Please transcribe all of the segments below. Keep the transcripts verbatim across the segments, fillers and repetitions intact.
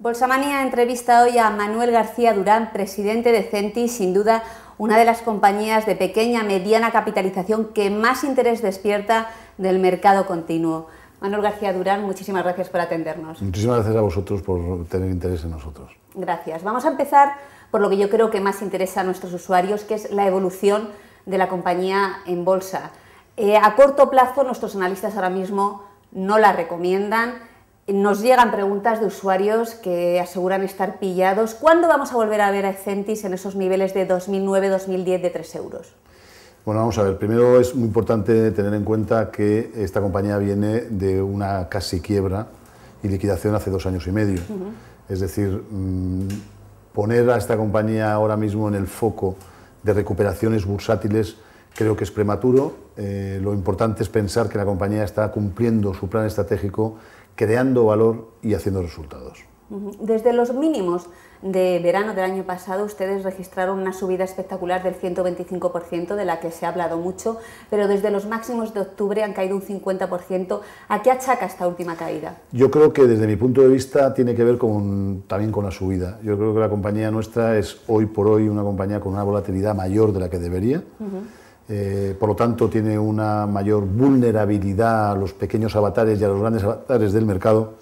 Bolsamanía entrevista hoy a Manuel García-Durán, presidente de Ezentis, sin duda una de las compañías de pequeña, mediana capitalización que más interés despierta del mercado continuo. Manuel García-Durán, muchísimas gracias por atendernos. Muchísimas gracias a vosotros por tener interés en nosotros. Gracias. Vamos a empezar por lo que yo creo que más interesa a nuestros usuarios, que es la evolución de la compañía en bolsa. Eh, a corto plazo, nuestros analistas ahora mismo no la recomiendan. Nos llegan preguntas de usuarios que aseguran estar pillados. ¿Cuándo vamos a volver a ver a Ezentis en esos niveles de dos mil nueve a dos mil diez de tres euros? Bueno, vamos a ver. Primero es muy importante tener en cuenta que esta compañía viene de una casi quiebra y liquidación hace dos años y medio. Uh-huh. Es decir, poner a esta compañía ahora mismo en el foco de recuperaciones bursátiles creo que es prematuro. Eh, lo importante es pensar que la compañía está cumpliendo su plan estratégico, creando valor y haciendo resultados. Desde los mínimos de verano del año pasado, ustedes registraron una subida espectacular del ciento veinticinco por ciento, de la que se ha hablado mucho, pero desde los máximos de octubre han caído un cincuenta por ciento. ¿A qué achaca esta última caída? Yo creo que desde mi punto de vista tiene que ver con, también con la subida. Yo creo que la compañía nuestra es hoy por hoy una compañía con una volatilidad mayor de la que debería. Uh-huh. Eh, por lo tanto, tiene una mayor vulnerabilidad a los pequeños avatares y a los grandes avatares del mercado,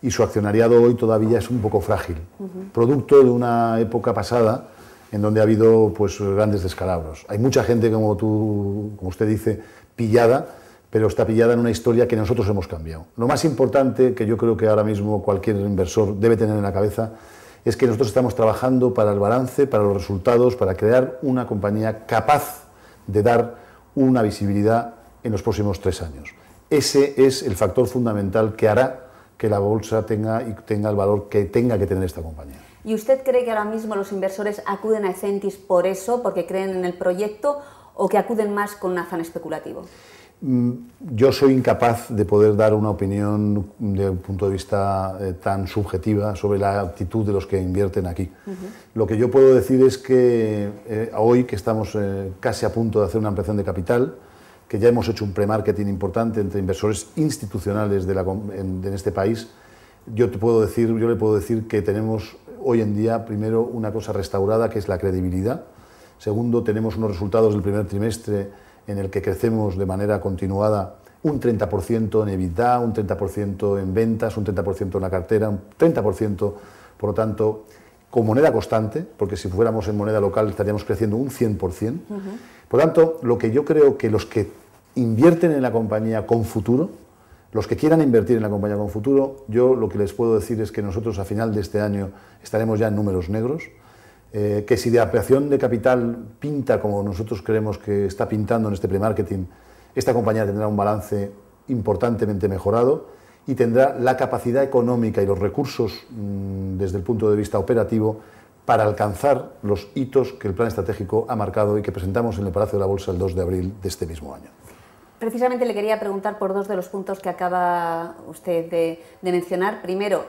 y su accionariado hoy todavía es un poco frágil, uh-huh, producto de una época pasada en donde ha habido pues grandes descalabros. Hay mucha gente, como tú, como usted dice, pillada, pero está pillada en una historia que nosotros hemos cambiado. Lo más importante que yo creo que ahora mismo cualquier inversor debe tener en la cabeza es que nosotros estamos trabajando para el balance, para los resultados, para crear una compañía capaz de dar una visibilidad en los próximos tres años. Ese es el factor fundamental que hará que la bolsa tenga y tenga el valor que tenga que tener esta compañía. ¿Y usted cree que ahora mismo los inversores acuden a Ezentis por eso, porque creen en el proyecto, o que acuden más con un afán especulativo? Yo soy incapaz de poder dar una opinión de un punto de vista eh, tan subjetiva sobre la actitud de los que invierten aquí. Uh-huh. Lo que yo puedo decir es que eh, hoy que estamos eh, casi a punto de hacer una ampliación de capital, que ya hemos hecho un pre-marketing importante entre inversores institucionales de, la, en, de este país, yo, te puedo decir, yo le puedo decir que tenemos hoy en día primero una cosa restaurada, que es la credibilidad. Segundo, tenemos unos resultados del primer trimestre en el que crecemos de manera continuada un treinta por ciento en EBITDA, un treinta por ciento en ventas, un treinta por ciento en la cartera, un treinta por ciento, por lo tanto, con moneda constante, porque si fuéramos en moneda local estaríamos creciendo un cien por cien. Uh-huh. Por lo tanto, lo que yo creo que los que invierten en la compañía con futuro, los que quieran invertir en la compañía con futuro, yo lo que les puedo decir es que nosotros a final de este año estaremos ya en números negros. Eh, que si la ampliación de capital pinta como nosotros creemos que está pintando en este pre-marketing, esta compañía tendrá un balance importantemente mejorado y tendrá la capacidad económica y los recursos mmm, desde el punto de vista operativo para alcanzar los hitos que el plan estratégico ha marcado y que presentamos en el Palacio de la Bolsa el dos de abril de este mismo año. Precisamente le quería preguntar por dos de los puntos que acaba usted de, de mencionar. Primero,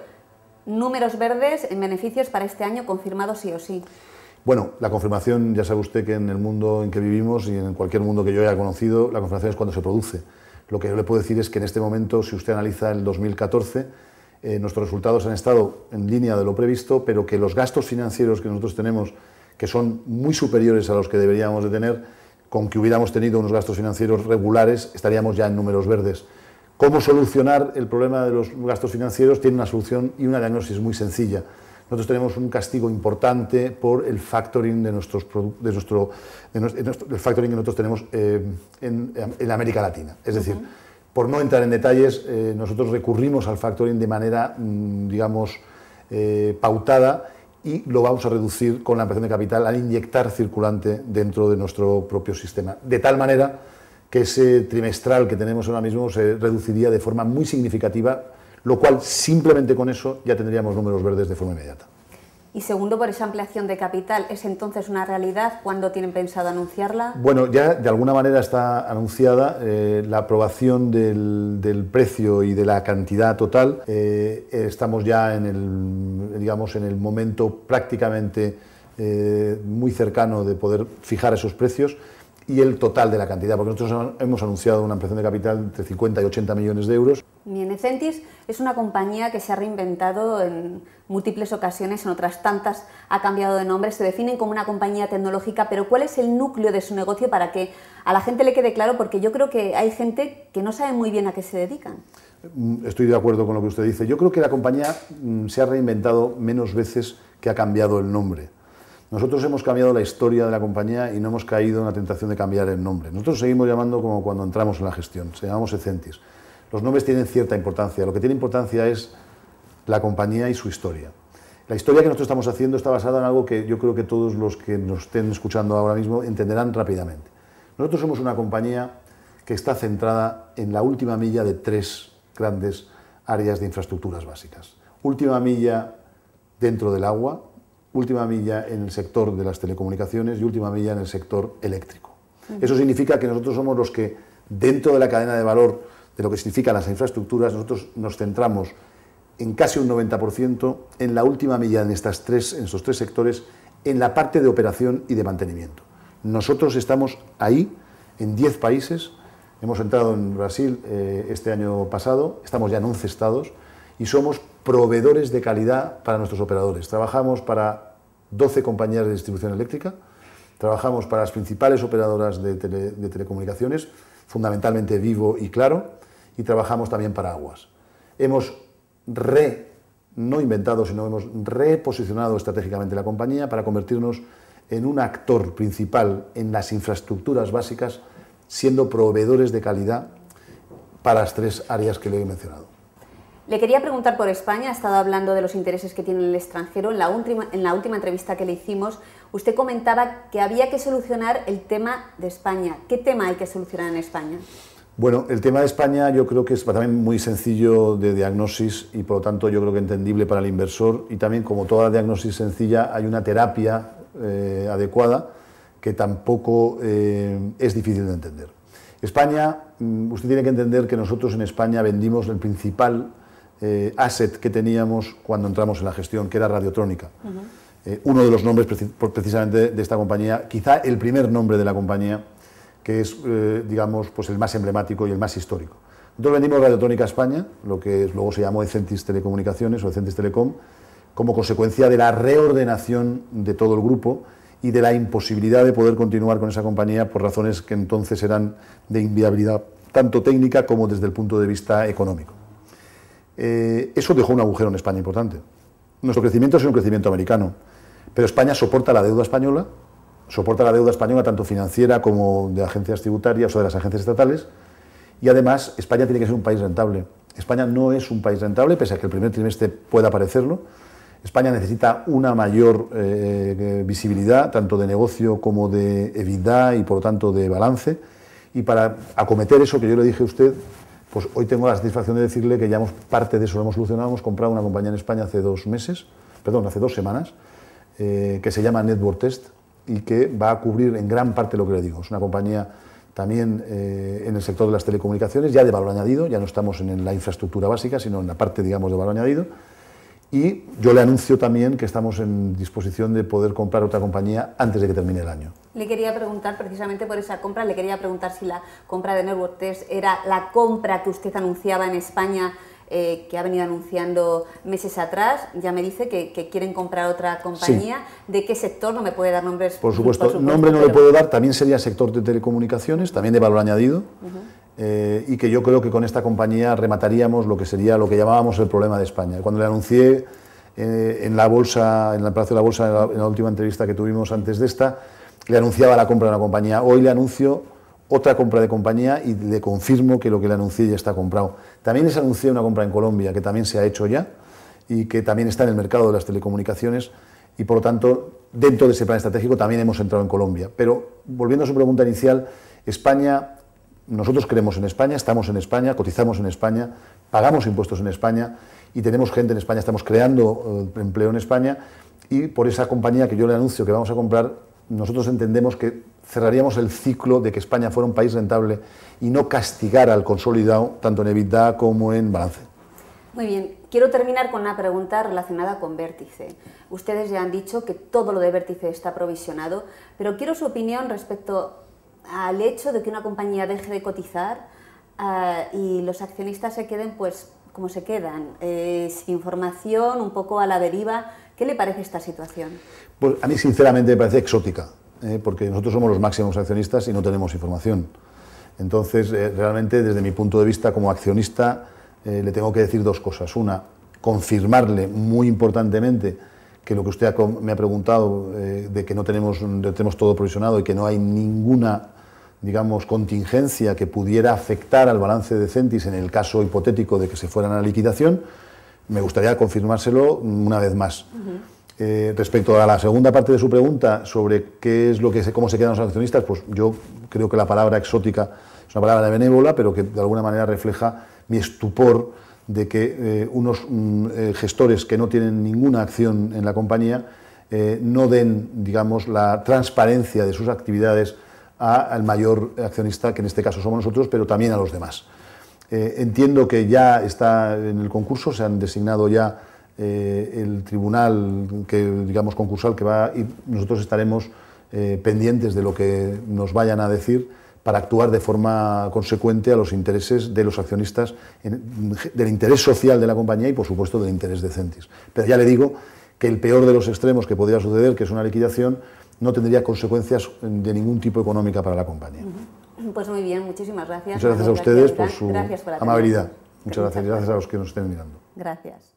números verdes en beneficios para este año confirmados sí o sí. Bueno, la confirmación, ya sabe usted que en el mundo en que vivimos y en cualquier mundo que yo haya conocido, la confirmación es cuando se produce. Lo que yo le puedo decir es que en este momento, si usted analiza el dos mil catorce, eh, nuestros resultados han estado en línea de lo previsto, pero que los gastos financieros que nosotros tenemos, que son muy superiores a los que deberíamos de tener, con que hubiéramos tenido unos gastos financieros regulares, estaríamos ya en números verdes. Cómo solucionar el problema de los gastos financieros tiene una solución y una diagnosis muy sencilla. Nosotros tenemos un castigo importante por el factoring de nuestros de nuestro, de nuestro el factoring que nosotros tenemos eh, en, en América Latina. Es decir, uh-huh, por no entrar en detalles, eh, nosotros recurrimos al factoring de manera, digamos, eh, pautada, y lo vamos a reducir con la ampliación de capital al inyectar circulante dentro de nuestro propio sistema. De tal manera que ese trimestral que tenemos ahora mismo se reduciría de forma muy significativa, lo cual simplemente con eso ya tendríamos números verdes de forma inmediata. Y segundo, por esa ampliación de capital, ¿es entonces una realidad? ¿Cuándo tienen pensado anunciarla? Bueno, ya de alguna manera está anunciada eh, la aprobación del, del precio y de la cantidad total. Eh, estamos ya en el, digamos, en el momento prácticamente eh, muy cercano de poder fijar esos precios. y el total de la cantidad, porque nosotros hemos anunciado una ampliación de capital entre cincuenta y ochenta millones de euros. Bien, Ezentis es una compañía que se ha reinventado en múltiples ocasiones, en otras tantas ha cambiado de nombre, se definen como una compañía tecnológica, pero ¿cuál es el núcleo de su negocio para que a la gente le quede claro? Porque yo creo que hay gente que no sabe muy bien a qué se dedican. Estoy de acuerdo con lo que usted dice. Yo creo que la compañía se ha reinventado menos veces que ha cambiado el nombre. Nosotros hemos cambiado la historia de la compañía y no hemos caído en la tentación de cambiar el nombre. Nosotros seguimos llamando como cuando entramos en la gestión, se llamamos Ezentis. Los nombres tienen cierta importancia, lo que tiene importancia es la compañía y su historia. La historia que nosotros estamos haciendo está basada en algo que yo creo que todos los que nos estén escuchando ahora mismo entenderán rápidamente. Nosotros somos una compañía que está centrada en la última milla de tres grandes áreas de infraestructuras básicas. Última milla dentro del agua, última milla en el sector de las telecomunicaciones y última milla en el sector eléctrico. Uh-huh. Eso significa que nosotros somos los que, dentro de la cadena de valor de lo que significan las infraestructuras, nosotros nos centramos en casi un noventa por ciento en la última milla en, estas tres, en estos tres sectores, en la parte de operación y de mantenimiento. Nosotros estamos ahí, en diez países, hemos entrado en Brasil eh, este año pasado, estamos ya en once estados, y somos proveedores de calidad para nuestros operadores. Trabajamos para doce compañías de distribución eléctrica, trabajamos para las principales operadoras de, tele, de telecomunicaciones, fundamentalmente Vivo y Claro, y trabajamos también para aguas. Hemos re, no inventado, sino hemos reposicionado estratégicamente la compañía para convertirnos en un actor principal en las infraestructuras básicas, siendo proveedores de calidad para las tres áreas que le he mencionado. Le quería preguntar por España, ha estado hablando de los intereses que tiene el extranjero. En la, última, en la última entrevista que le hicimos, usted comentaba que había que solucionar el tema de España. ¿Qué tema hay que solucionar en España? Bueno, el tema de España yo creo que es también muy sencillo de diagnosis y por lo tanto yo creo que entendible para el inversor, y también, como toda diagnosis sencilla, hay una terapia eh, adecuada que tampoco eh, es difícil de entender. España, usted tiene que entender que nosotros en España vendimos el principal Eh, asset que teníamos cuando entramos en la gestión, que era Radiotrónica. Uh-huh. eh, uno de los nombres preci precisamente de esta compañía, quizá el primer nombre de la compañía, que es, eh, digamos, pues el más emblemático y el más histórico. Nosotros vendimos Radiotrónica a España, lo que luego se llamó Ezentis Telecomunicaciones o Ezentis Telecom, como consecuencia de la reordenación de todo el grupo y de la imposibilidad de poder continuar con esa compañía por razones que entonces eran de inviabilidad, tanto técnica como desde el punto de vista económico. Eh, eso dejó un agujero en España importante. Nuestro crecimiento es un crecimiento americano, pero España soporta la deuda española, soporta la deuda española tanto financiera como de agencias tributarias o de las agencias estatales, y además España tiene que ser un país rentable. España no es un país rentable, pese a que el primer trimestre pueda parecerlo. España necesita una mayor eh, visibilidad, tanto de negocio como de EBITDA y por lo tanto de balance, y para acometer eso que yo le dije a usted, pues hoy tengo la satisfacción de decirle que ya hemos, parte de eso lo hemos solucionado. Hemos comprado una compañía en España hace dos meses, perdón, hace dos semanas, eh, que se llama Network Test y que va a cubrir en gran parte lo que le digo. Es una compañía también eh, en el sector de las telecomunicaciones, ya de valor añadido, ya no estamos en la infraestructura básica, sino en la parte, digamos, de valor añadido. Y yo le anuncio también que estamos en disposición de poder comprar otra compañía antes de que termine el año. Le quería preguntar precisamente por esa compra, le quería preguntar si la compra de Network Test era la compra que usted anunciaba en España, eh, que ha venido anunciando meses atrás. Ya me dice que, que quieren comprar otra compañía. Sí. ¿De qué sector? No me puede dar nombres. Por supuesto, por supuesto nombre no pero... le puedo dar, también sería sector de telecomunicaciones, también de valor añadido. Uh-huh. Eh, y que yo creo que con esta compañía remataríamos lo que sería lo que llamábamos el problema de España. Cuando le anuncié eh, en la bolsa, en el Palacio de la Bolsa, en la, en la última entrevista que tuvimos antes de esta, le anunciaba la compra de una compañía. Hoy le anuncio otra compra de compañía y le confirmo que lo que le anuncié ya está comprado. También les anuncié una compra en Colombia que también se ha hecho ya y que también está en el mercado de las telecomunicaciones y, por lo tanto, dentro de ese plan estratégico también hemos entrado en Colombia. Pero, volviendo a su pregunta inicial, España... Nosotros creemos en España, estamos en España, cotizamos en España, pagamos impuestos en España y tenemos gente en España, estamos creando eh, empleo en España, y por esa compañía que yo le anuncio que vamos a comprar, nosotros entendemos que cerraríamos el ciclo de que España fuera un país rentable y no castigar al consolidado tanto en EBITDA como en balance. Muy bien, quiero terminar con una pregunta relacionada con Vértice. Ustedes ya han dicho que todo lo de Vértice está provisionado, pero quiero su opinión respecto al hecho de que una compañía deje de cotizar uh, y los accionistas se queden pues como se quedan, eh, sin información, un poco a la deriva. ¿Qué le parece esta situación? Pues a mí sinceramente me parece exótica, eh, porque nosotros somos los máximos accionistas y no tenemos información. Entonces, eh, realmente desde mi punto de vista como accionista eh, le tengo que decir dos cosas. Una, confirmarle muy importantemente que lo que usted ha, me ha preguntado eh, de que no tenemos, tenemos todo provisionado y que no hay ninguna, digamos, contingencia que pudiera afectar al balance de Ezentis en el caso hipotético de que se fueran a la liquidación, me gustaría confirmárselo una vez más. Uh-huh. Eh, respecto a la segunda parte de su pregunta sobre qué es lo que se, cómo se quedan los accionistas, pues yo creo que la palabra exótica es una palabra benévola, pero que de alguna manera refleja mi estupor de que eh, unos mm, eh, gestores que no tienen ninguna acción en la compañía eh, no den, digamos, la transparencia de sus actividades a, al mayor accionista, que en este caso somos nosotros, pero también a los demás. Eh, entiendo que ya está en el concurso, se han designado ya Eh, el tribunal que, digamos, concursal que va, y nosotros estaremos eh, pendientes de lo que nos vayan a decir para actuar de forma consecuente a los intereses de los accionistas, en, del interés social de la compañía y, por supuesto, del interés de Ezentis. Pero ya le digo que el peor de los extremos que podría suceder, que es una liquidación, no tendría consecuencias de ningún tipo económica para la compañía. Pues muy bien, muchísimas gracias. Muchas gracias a ustedes por su amabilidad. Muchas gracias, gracias a los que nos estén mirando. Gracias.